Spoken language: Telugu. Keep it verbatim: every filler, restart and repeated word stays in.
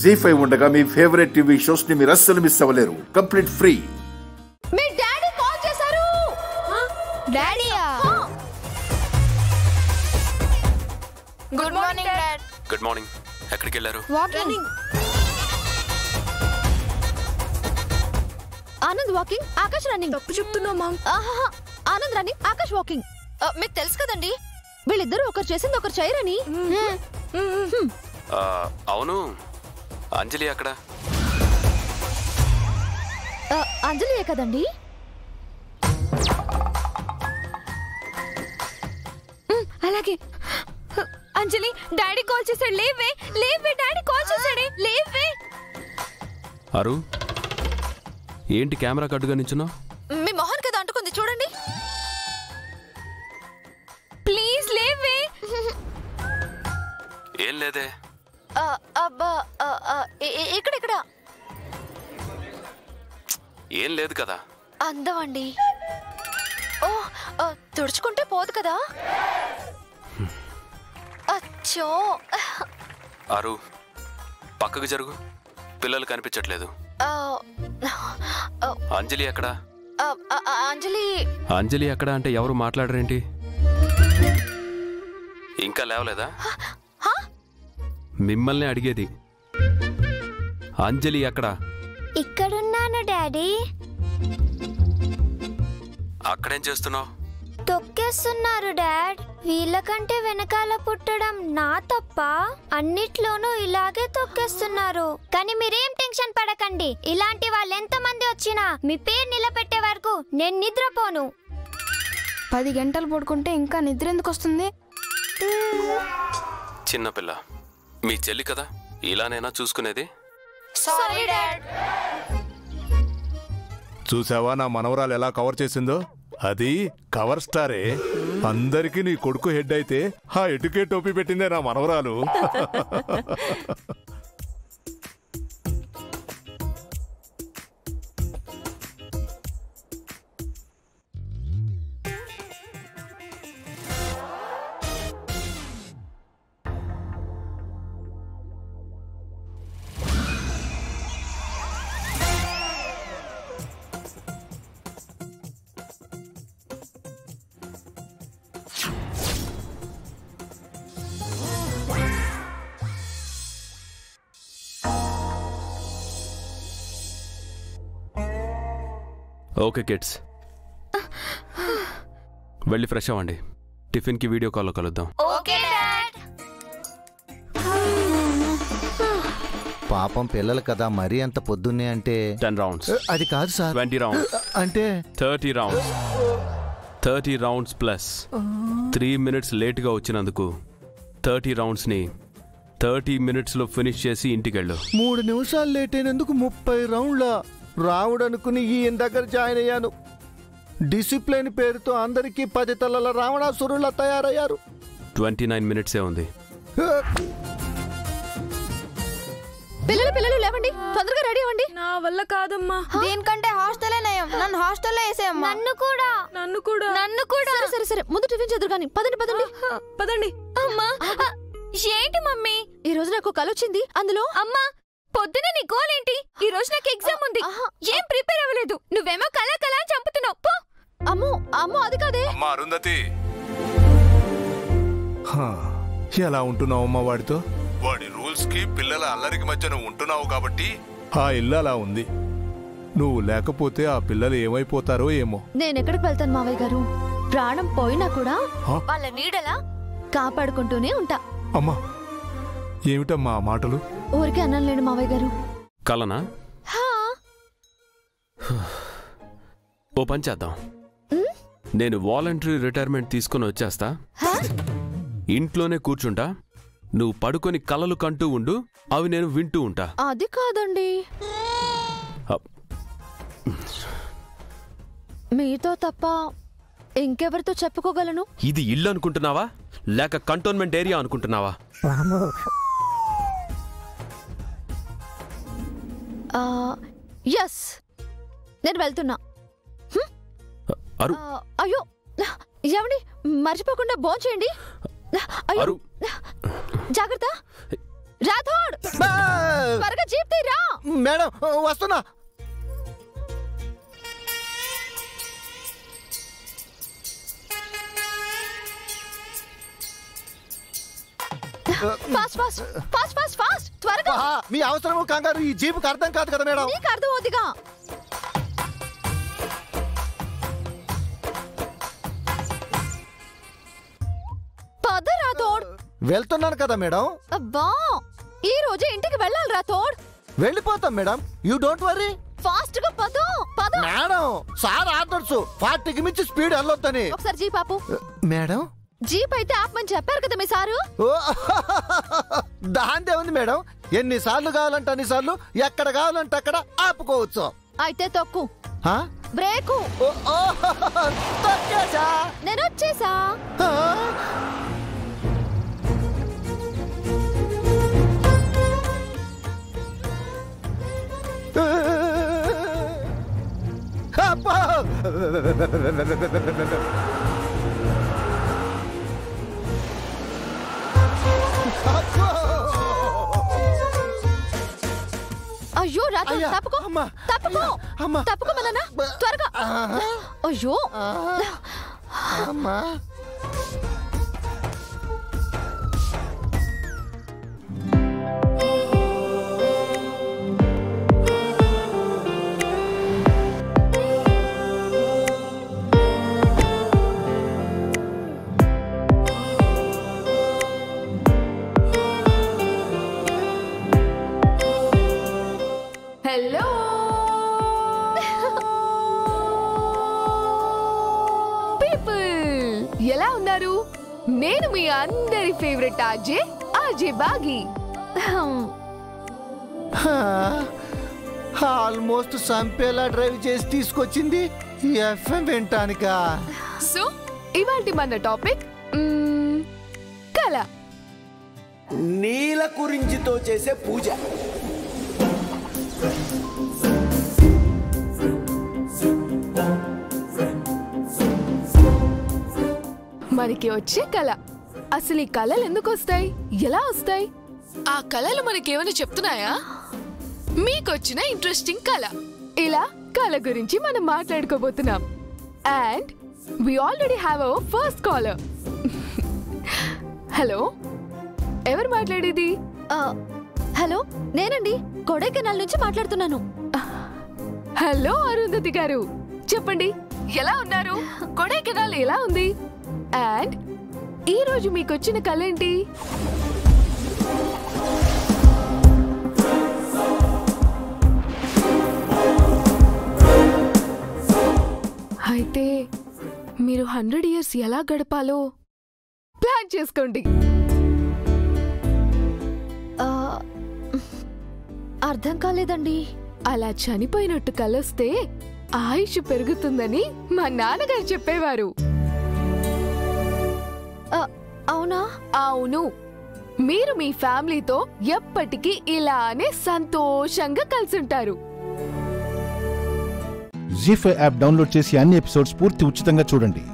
జీ ఫైవ్ ఉండగా మీ ఫేవరెట్ టీవీ షోస్ ని మీరు అస్సలు మిస్ అవ్వలేరు. Complete free. మీ డాడీ కాల్ చేశారు. డాడీయా? Good morning dad. Good morning. ఎక్కడికి వెళ్ళారు? Walking. Anand walking, Akash running. తప్పు చెప్తున్నావు మామ్. ఆహా, ఆనంద్ రన్నింగ్, ఆకాష్ వాకింగ్. మీకు తెలుసు కదండి వీళ్ళిద్దరూ ఒకరు చేసింది ఒకరు చేయరని. అవును, అంజలి అక్కడ. అంజలియే కదండి. అలాగే అంజలి, డాడీ కాల్ చేశాడు. లేవే లేవే, డాడీ కాల్ చేశాడే, లేవే. అరు, ఏంటి కెమెరా కట్టుగా నించున్నావు? మీ మొహన్ కదా అంటుకుంది, చూడండి. ప్లీజ్ లేవే. ఏం లేదే. అబ్బా, ఇక్కడ ఇక్కడ ఏం లేదు కదా. అందమండి, ఓ తుడుచుకుంటే పోదు కదా. అచ్చో అరు, పక్కకు జరుగు, పిల్లలు కనిపించట్లేదు. అంజలి ఎక్కడ? అంజలి అంజలి ఎక్కడ అంటే ఎవరు మాట్లాడరేంటి? ఇంకా లేవలేదా? మిమ్మల్ని అడిగేది అంజలి ఎక్కడ? ఇక్కడున్నాను డాడీ. అక్కడేం చేస్తున్నావు? తొక్కేస్తున్నారు డాడ్. వీళ్ళకంటే వెనకాల పుట్టడం నా తప్ప. అన్నిట్లోనూ ఇలాగే తొక్కేస్తున్నారు. కానీ మీరేం టెన్షన్ పడకండి, ఇలాంటి వాళ్ళు ఎంత మంది వచ్చినా మీ పేరు నిలబెట్టే వరకు నేను నిద్రపోను. పది గంటలు పడుకుంటే ఇంకా నిద్ర ఎందుకు వస్తుంది? చిన్నపిల్ల, మీ చెల్లి కదా, ఇలానైనా చూసుకునేది. చూసావా నా మనవరాలు ఎలా కవర్ చేసిందో? అది కవర్ స్టారే. అందరికి నీ కొడుకు హెడ్ అయితే ఆ ఎటుకే టోపీ పెట్టిందే నా మనవరాలు. ఓకే కిడ్స్, వెళ్ళి ఫ్రెష్ అవ్వండి. టిఫిన్కి వీడియో కాల్లో కలుద్దాం. పాపం పిల్లలు కదా, మరీ అంత పొద్దున్నే అంటే టెన్ రౌండ్స్. అది కాదు సార్, ట్వంటీ రౌండ్స్ అంటే thirty rounds. Thirty rounds plus three minutes లేట్గా వచ్చినందుకు థర్టీ రౌండ్స్ని థర్టీ మినిట్స్లో ఫినిష్ చేసి ఇంటికి వెళ్ళు. మూడు నిమిషాలు లేట్ అయినందుకు ముప్పై రౌండ్ల రావుడనుకుని ఈయన దగ్గర జాయిన్ అయ్యాను. డిసిప్లిన్ పేరుతో అందరికీ పది తలల రావణాసురులా తయారయ్యారు. ట్వంటీ నైన్ మినిట్సే ఉంది. పిల్లలు పిల్లలు లేవండి, తొందరగా రెడీ అవ్వండి. నా వల్ల కాదమ్మా. దీనికంటే హాస్టలే నయం. నన్ను హాస్టల్లో వేసేయమ్మా. నన్ను కూడా నన్ను కూడా నన్ను కూడా సరే సరే, ముందు టిఫిన్ చేద్దరు కానీ. పదండి పదండి పదండి. అమ్మా ఏంటి మమ్మీ, ఈ రోజు నాకు కల వచ్చింది. అందులో అమ్మా, పొద్దున నీ గోల్ ఏంటి? ఈ రోజు నాకు ఎగ్జామ్ ఉంది, ఏం ప్రిపేర్ అవ్వలేదు, నువ్వేమో కలా కలా చంపుతున్నావు. అమ్మో అమ్మో, అది కాదే. అమ్మా అరుంధతి, ఎలా ఉంటున్నావు అమ్మా వాడితో? వాడి రూల్స్ కి పిల్లల అల్లరికి మధ్య నువ్వు ఉంటున్నావు కాబట్టి ఆ ఇల్లు అలా ఉంది. నువ్వు లేకపోతే ఆ పిల్లలు ఏమైపోతారో ఏమో. నేనెక్కడికి వెళ్తాను మావయ్య గారు? ప్రాణం పోయినా కూడా వాళ్ళ నీడలా కాపాడుకుంటూనే ఉంటా. అమ్మా ఏమిటమ్మా మాటలు? ఊరికే అన్నం లేడు మావయ్య గారు. కలనా? ఓ పని చేద్దాం, నేను వాలంటరీ రిటైర్మెంట్ తీసుకుని వచ్చేస్తా. ఇంట్లోనే కూర్చుంటా, నువ్వు పడుకొని కలలు కంటూ ఉండు, అవి నేను వింటూ ఉంటా. అది కాదండి, మీతో తప్ప ఇంకెవరితో చెప్పుకోగలను? ఇది ఇల్లు అనుకుంటున్నావా లేక కంటోన్మెంట్ ఏరియా అనుకుంటున్నావా? ఎస్, నేను వెళ్తున్నా. అయ్యో ఏమండి, మర్చిపోకుండా బోన్ చేయండి. జాగ్రత్త రాథోడ్. మేడం వస్తున్నా. Fast fast fast fast fast త్వరగా. మీ అవసరమో కంగారు ఈ జీప్ కర్తం కాదు కదా మేడం. నీకు అర్థమవుదిగా. పదరా తోడ్. వెళ్తున్నాను కదా మేడం. అబ్బా ఈ రోజు ఇంటికి వెళ్ళాలిరా తోడ్. వెళ్ళిపోతాం madam. You don't worry. Fast గా పద పద. మేడం సార్ ఆర్డర్స్ ఫార్టీకి మించి స్పీడ్ వెళ్ళొద్దని. ఒకసారి జీప్ ఆపు. మేడం జీప్ అయితే ఆపమని చెప్పారు కదా మీ సారు. దాందే ఉంది మేడం. ఎన్ని సార్లు కావాలంటే అన్ని సార్లు ఎక్కడ కావాలంటే అక్కడ ఆపుకోవచ్చు. అయితే తొక్కు బ్రేకు. నేను వచ్చేసా. అయ్యో రాత్రి తప్పుకో తప్పుకో తప్పుకో మనన్న త్వరగా. అయ్యో ఎలా ఉన్నారు? నేను మీ అందరి ఫేవరెట్ ఆర్జే ఆర్జే బాగి. ఆల్మోస్ట్ సంపేలా డ్రైవ్ చేసి తీసుకొచ్చింది ఎఫ్ఎం వినటానికా? సో ఇవాల్టి మన టాపిక్ కళ. నీల కురింజితో చేసే పూజ. మనకి వచ్చే కళ. అసలు ఈ కళలు ఎందుకు వస్తాయి? ఎలా వస్తాయి? ఆ కళలు మనకేమైనా చెప్తున్నాయా? మీకొచ్చిన ఇంట్రెస్టింగ్ కళ. ఇలా కళ గురించి మనం మాట్లాడుకోబోతున్నాం. And we already have our first caller. Hello, ఎవరు మాట్లాడేది? హలో, నేనండి, కొడైకెనాల్ నుంచి మాట్లాడుతున్నాను. హలో అరుంధతి గారు, చెప్పండి, ఎలా ఉన్నారు? కొడైకెనాల్ ఎలా ఉంది? అండ్ ఈరోజు మీకు వచ్చిన కళ ఏంటి? అయితే మీరు హండ్రెడ్ ఇయర్స్ ఎలా గడపాలో ప్లాన్ చేసుకోండి. అర్థం కాలేదండి. అలా చనిపోయినట్టు కలొస్తే ఆయుష్ పెరుగుతుందని మా నాన్నగారు చెప్పేవారు. అవునా? అవును, మీరు మీ ఫ్యామిలీతో ఎప్పటికీ ఇలానే సంతోషంగా కలిసి ఉంటారు. జీఫై యాప్ డౌన్లోడ్ చేసి అన్ని ఎపిసోడ్స్ పూర్తి ఉచితంగా చూడండి.